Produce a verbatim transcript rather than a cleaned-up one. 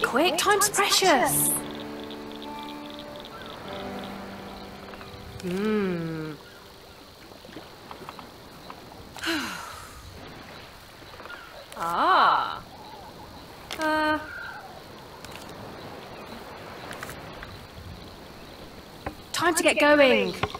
Be quick, time's precious. Hmm. Ah. Uh. Time to get going.